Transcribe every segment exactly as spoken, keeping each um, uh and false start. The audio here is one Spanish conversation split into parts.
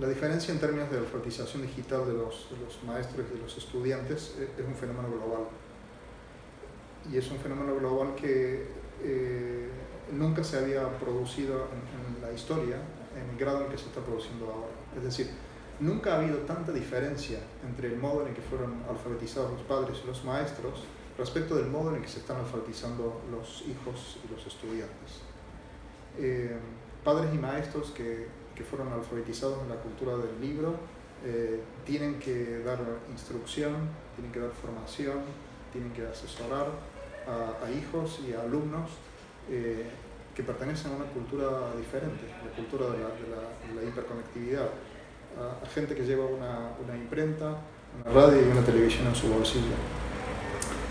La diferencia en términos de alfabetización digital de los, de los maestros y de los estudiantes es un fenómeno global. Y es un fenómeno global que eh, nunca se había producido en, en la historia en el grado en que se está produciendo ahora. Es decir, nunca ha habido tanta diferencia entre el modo en el que fueron alfabetizados los padres y los maestros respecto del modo en el que se están alfabetizando los hijos y los estudiantes. Eh, padres y maestros que, que fueron alfabetizados en la cultura del libro eh, tienen que dar instrucción, tienen que dar formación, tienen que asesorar a, a hijos y a alumnos eh, que pertenecen a una cultura diferente, la cultura de la, de la, de la hiperconectividad, a, a gente que lleva una, una imprenta, una radio y una televisión en su bolsillo.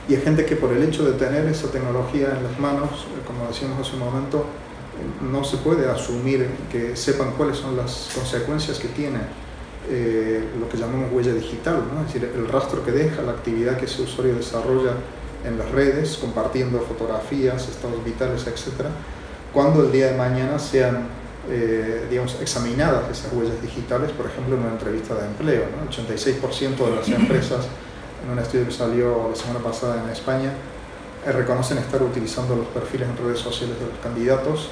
Y a gente que por el hecho de tener esa tecnología en las manos, como decíamos hace un momento, no se puede asumir que sepan cuáles son las consecuencias que tiene eh, lo que llamamos huella digital, ¿no? Es decir, el rastro que deja, la actividad que ese usuario desarrolla en las redes, compartiendo fotografías, estados vitales, etcétera, cuando el día de mañana sean eh, digamos, examinadas esas huellas digitales, por ejemplo, en una entrevista de empleo, ¿no? ochenta y seis por ciento de las empresas, en un estudio que salió la semana pasada en España, reconocen estar utilizando los perfiles en redes sociales de los candidatos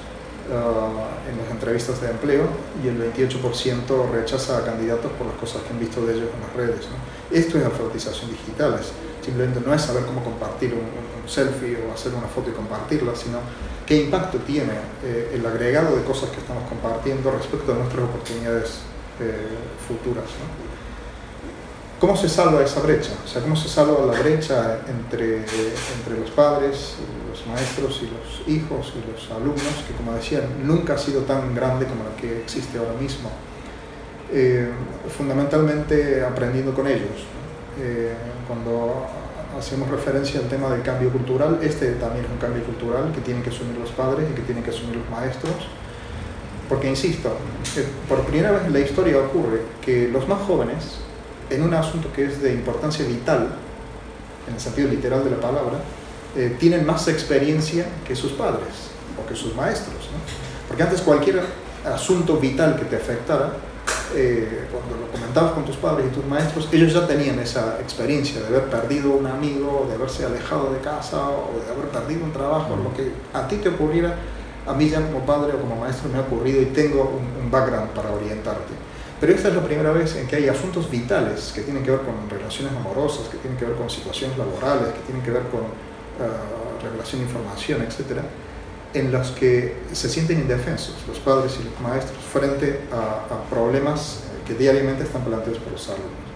uh, en las entrevistas de empleo, y el veintiocho por ciento rechaza a candidatos por las cosas que han visto de ellos en las redes, ¿no? Esto es alfabetización digital, es, simplemente no es saber cómo compartir un, un, un selfie o hacer una foto y compartirla, sino qué impacto tiene eh, el agregado de cosas que estamos compartiendo respecto a nuestras oportunidades eh, futuras, ¿no? ¿Cómo se salva esa brecha? O sea, ¿cómo se salva la brecha entre, entre los padres, los maestros y los hijos y los alumnos, que como decían, nunca ha sido tan grande como la que existe ahora mismo? Eh, fundamentalmente aprendiendo con ellos, ¿no? Eh, cuando hacemos referencia al tema del cambio cultural, este también es un cambio cultural que tienen que asumir los padres y que tienen que asumir los maestros. Porque, insisto, por primera vez en la historia ocurre que los más jóvenes, en un asunto que es de importancia vital, en el sentido literal de la palabra, eh, tienen más experiencia que sus padres o que sus maestros, ¿no? Porque antes cualquier asunto vital que te afectara, eh, cuando lo comentabas con tus padres y tus maestros, ellos ya tenían esa experiencia de haber perdido un amigo, de haberse alejado de casa o de haber perdido un trabajo. Lo que a ti te ocurriera, a mí ya como padre o como maestro me ha ocurrido y tengo un, un background para orientarte. Pero esta es la primera vez en que hay asuntos vitales que tienen que ver con relaciones amorosas, que tienen que ver con situaciones laborales, que tienen que ver con uh, revelación de información, etcétera, en las que se sienten indefensos los padres y los maestros frente a, a problemas que diariamente están planteados por los alumnos.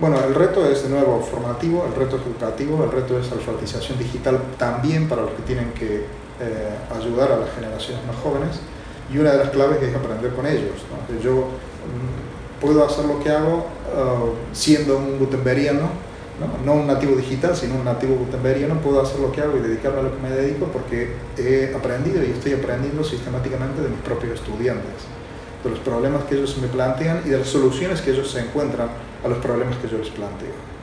Bueno, el reto es de nuevo formativo, el reto es educativo, el reto es alfabetización digital también para los que tienen que eh, ayudar a las generaciones más jóvenes, y una de las claves es aprender con ellos, ¿no? Yo puedo hacer lo que hago uh, siendo un gutenbergiano, ¿no? No un nativo digital, sino un nativo gutenbergiano. Puedo hacer lo que hago y dedicarme a lo que me dedico porque he aprendido y estoy aprendiendo sistemáticamente de mis propios estudiantes, de los problemas que ellos me plantean y de las soluciones que ellos se encuentran a los problemas que yo les planteo.